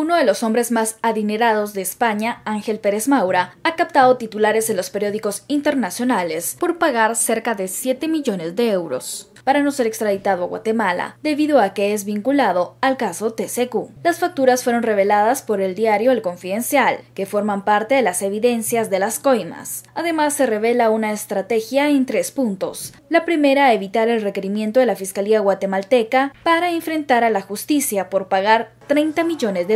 Uno de los hombres más adinerados de España, Ángel Pérez Maura, ha captado titulares en los periódicos internacionales por pagar cerca de 7 millones de euros para no ser extraditado a Guatemala, debido a que es vinculado al caso TCQ. Las facturas fueron reveladas por el diario El Confidencial, que forman parte de las evidencias de las coimas. Además, se revela una estrategia en 3 puntos. La primera, evitar el requerimiento de la Fiscalía guatemalteca para enfrentar a la justicia por pagar $30 millones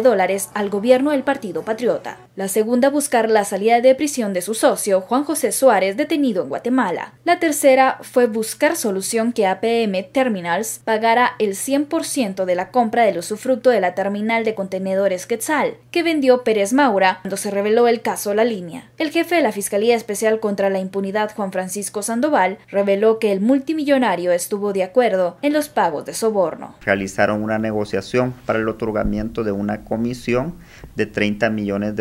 al gobierno del Partido Patriota. La segunda, buscar la salida de prisión de su socio, Juan José Suárez, detenido en Guatemala. La tercera fue buscar solución que PM Terminals pagara el 100% de la compra del usufructo de la terminal de contenedores Quetzal, que vendió Pérez Maura cuando se reveló el caso La Línea. El jefe de la Fiscalía Especial contra la Impunidad, Juan Francisco Sandoval, reveló que el multimillonario estuvo de acuerdo en los pagos de soborno. Realizaron una negociación para el otorgamiento de una comisión de $30 millones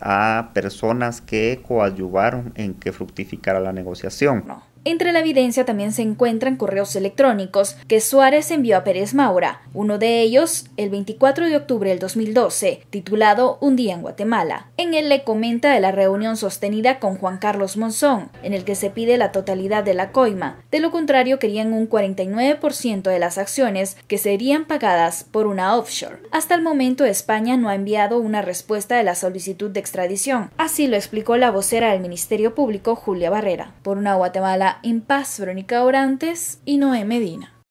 a personas que coadyuvaron en que fructificara la negociación. Entre la evidencia también se encuentran correos electrónicos que Suárez envió a Pérez Maura, uno de ellos el 24 de octubre del 2012, titulado Un día en Guatemala. En él le comenta de la reunión sostenida con Juan Carlos Monzón, en el que se pide la totalidad de la coima, de lo contrario querían un 49% de las acciones que serían pagadas por una offshore. Hasta el momento España no ha enviado una respuesta de la solicitud de extradición, así lo explicó la vocera del Ministerio Público, Julia Barrera. Por una Guatemala en paz, Verónica Orantes y Noé Medina.